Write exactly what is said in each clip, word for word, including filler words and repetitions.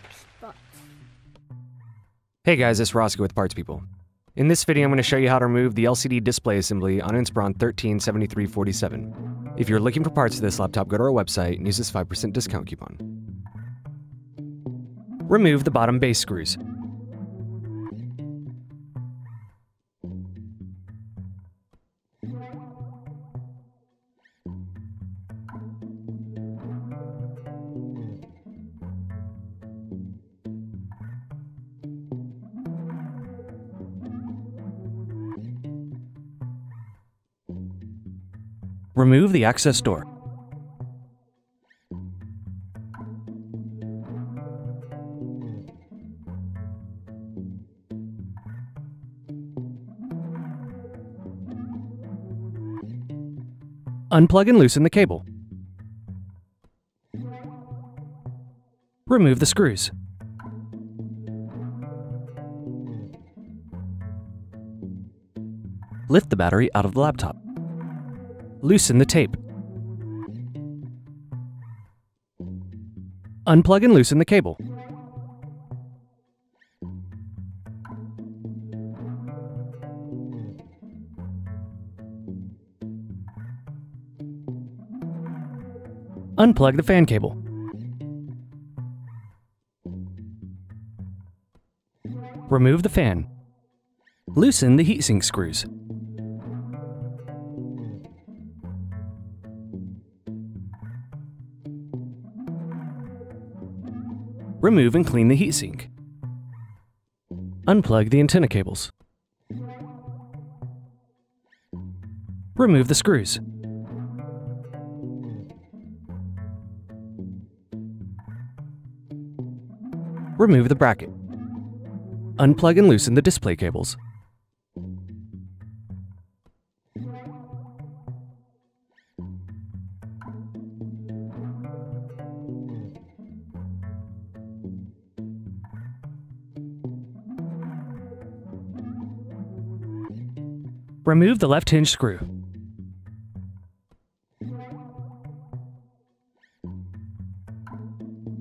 Xbox. Hey guys, it's Roscoe with Parts People. In this video, I'm going to show you how to remove the L C D display assembly on Inspiron thirteen seventy-three forty-seven. If you're looking for parts for this laptop, go to our website and use this five percent discount coupon. Remove the bottom base screws. Remove the access door. Unplug and loosen the cable. Remove the screws. Lift the battery out of the laptop. Loosen the tape. Unplug and loosen the cable. Unplug the fan cable. Remove the fan. Loosen the heatsink screws. Remove and clean the heatsink. Unplug the antenna cables. Remove the screws. Remove the bracket. Unplug and loosen the display cables. Remove the left hinge screw.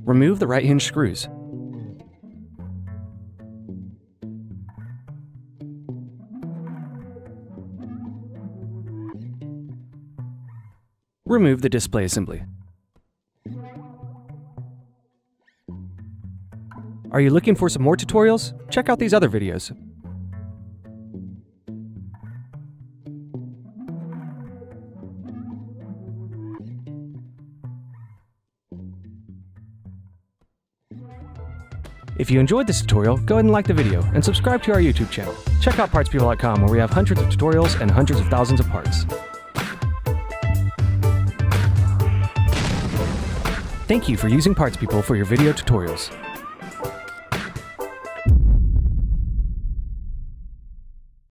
Remove the right hinge screws. Remove the display assembly. Are you looking for some more tutorials? Check out these other videos. If you enjoyed this tutorial, go ahead and like the video and subscribe to our YouTube channel. Check out parts people dot com where we have hundreds of tutorials and hundreds of thousands of parts. Thank you for using Parts People for your video tutorials.